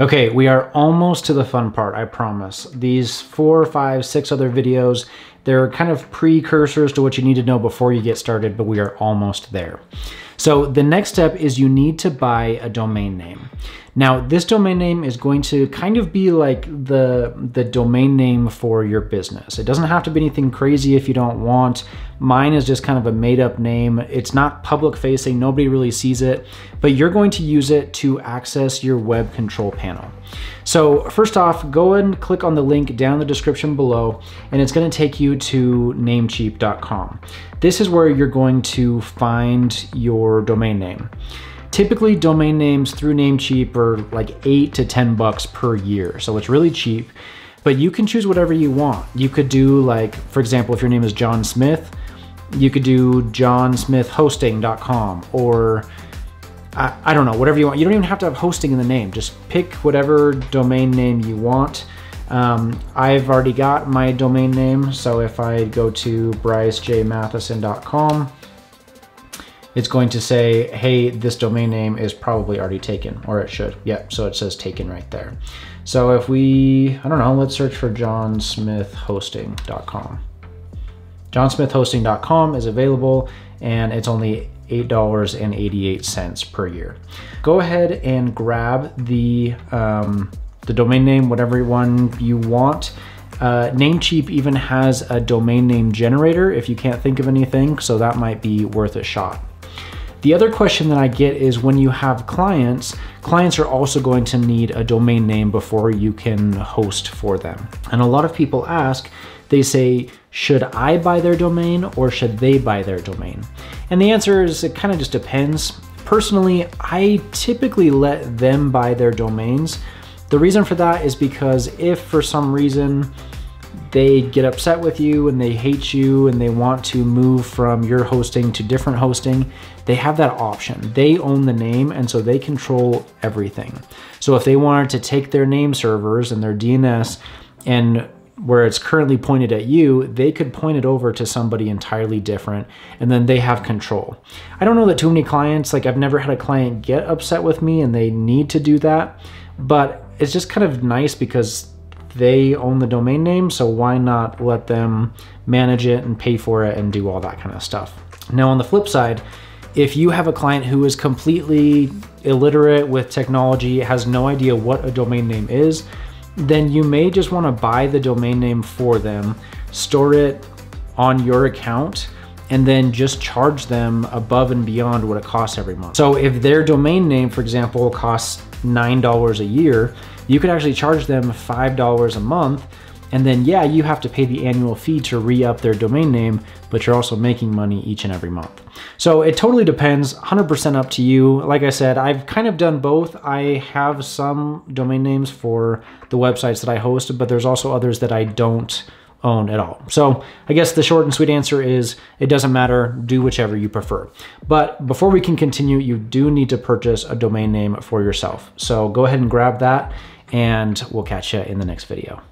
Okay, we are almost to the fun part, I promise. These 4, 5, 6 other videos, they're kind of precursors to what you need to know before you get started, but we are almost there. So the next step is you need to buy a domain name. Now, this domain name is going to kind of be like the domain name for your business. It doesn't have to be anything crazy if you don't want. Mine is just kind of a made up name. It's not public facing, nobody really sees it, but you're going to use it to access your web control panel. So first off, go and click on the link down in the description below, and it's gonna take you to Namecheap.com. This is where you're going to find your domain name. Typically, domain names through Namecheap are like $8 to $10 per year. So it's really cheap, but you can choose whatever you want. You could do like, for example, if your name is John Smith, you could do johnsmithhosting.com, or I don't know, whatever you want. You don't even have to have hosting in the name. Just pick whatever domain name you want. I've already got my domain name. So if I go to brycejmatheson.com, it's going to say, hey, this domain name is probably already taken, or it should. Yep, so it says taken right there. So if we, I don't know, let's search for johnsmithhosting.com. johnsmithhosting.com is available, and it's only $8.88 per year. Go ahead and grab the domain name, whatever one you want. Namecheap even has a domain name generator if you can't think of anything, so that might be worth a shot. The other question that I get is when you have clients, clients are also going to need a domain name before you can host for them. And a lot of people ask, they say, should I buy their domain or should they buy their domain? And the answer is it kind of just depends. Personally, I typically let them buy their domains. The reason for that is because if for some reason they get upset with you and they hate you and they want to move from your hosting to different hosting, they have that option. They own the name, and so they control everything. So if they wanted to take their name servers and their DNS and where it's currently pointed at you, they could point it over to somebody entirely different, and then they have control. I don't know that too many clients, like I've never had a client get upset with me and they need to do that, but it's just kind of nice because they own the domain name, so why not let them manage it and pay for it and do all that kind of stuff. Now on the flip side, if you have a client who is completely illiterate with technology, has no idea what a domain name is, then you may just want to buy the domain name for them, store it on your account, and then just charge them above and beyond what it costs every month. So if their domain name, for example, costs $9 a year, you could actually charge them $5 a month, and then yeah, you have to pay the annual fee to re-up their domain name, but you're also making money each and every month. So it totally depends, 100% up to you. Like I said, I've kind of done both. I have some domain names for the websites that I host, but there's also others that I don't own at all. So I guess the short and sweet answer is it doesn't matter, do whichever you prefer. But before we can continue, you do need to purchase a domain name for yourself. So go ahead and grab that, and we'll catch you in the next video.